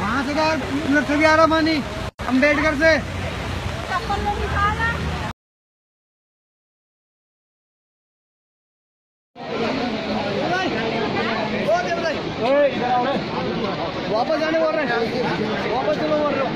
वहाँ से यार उधर से भी आ रहा पानी अम्बेडकर से। वापस जाने बोल रहे हैं, वापस चलो बोल रहे।